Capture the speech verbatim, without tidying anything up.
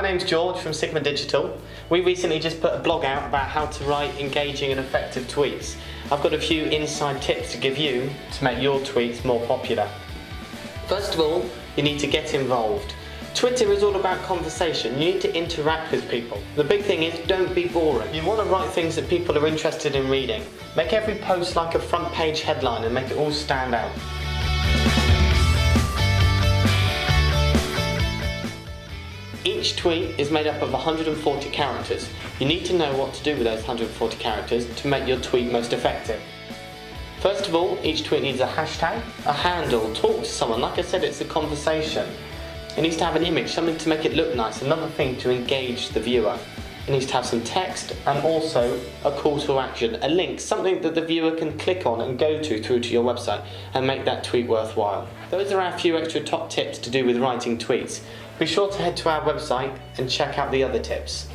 My name's George from Sigma Digital. We recently just put a blog out about how to write engaging and effective tweets. I've got a few inside tips to give you to make your tweets more popular. First of all, you need to get involved. Twitter is all about conversation. You need to interact with people. The big thing is, don't be boring. You want to write things that people are interested in reading. Make every post like a front page headline and make it all stand out. Each tweet is made up of one hundred forty characters. You need to know what to do with those one hundred forty characters to make your tweet most effective. First of all, each tweet needs a hashtag, a handle, talk to someone. Like I said, it's a conversation. It needs to have an image, something to make it look nice, another thing to engage the viewer. It needs to have some text and also a call to action, a link, something that the viewer can click on and go to through to your website and make that tweet worthwhile. Those are our few extra top tips to do with writing tweets. Be sure to head to our website and check out the other tips.